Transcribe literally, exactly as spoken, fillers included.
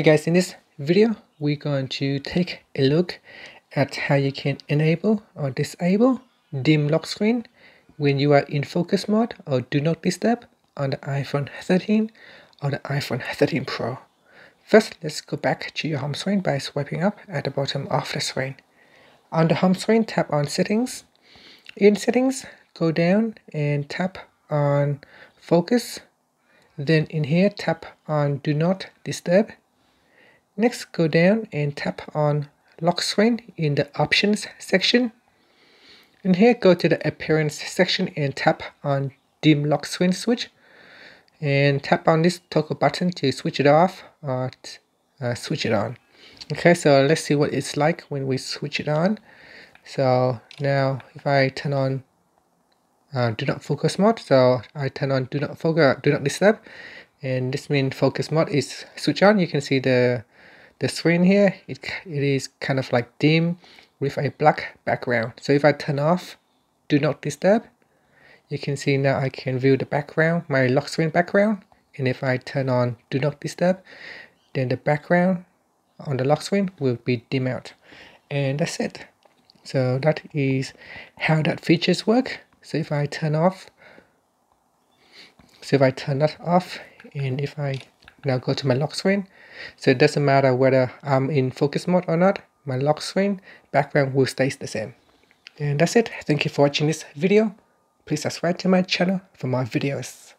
Hey guys, in this video we're going to take a look at how you can enable or disable dim lock screen when you are in focus mode or do not disturb on the iPhone thirteen or the iPhone thirteen Pro. First, let's go back to your home screen by swiping up at the bottom of the screen. On the home screen, tap on settings. In settings, go down and tap on focus. Then in here, tap on do not disturb. Next, go down and tap on lock screen in the options section. And here, go to the appearance section and tap on dim lock screen switch. And tap on this toggle button to switch it off or uh, switch it on. Okay, so let's see what it's like when we switch it on. So now if I turn on uh, do not focus mode, so I turn on do not focus, do not disturb. And this means focus mode is switched on. You can see the The screen here, it, it is kind of like dim with a black background. So if I turn off do not disturb, you can see now I can view the background, my lock screen background. And if I turn on do not disturb, then the background on the lock screen will be dim out. And that's it. So that is how that features work. So if I turn off, so if I turn that off, and if I now go to my lock screen, so it doesn't matter whether I'm in focus mode or not, my lock screen background will stay the same. And that's it. Thank you for watching this video. Please subscribe to my channel for more videos.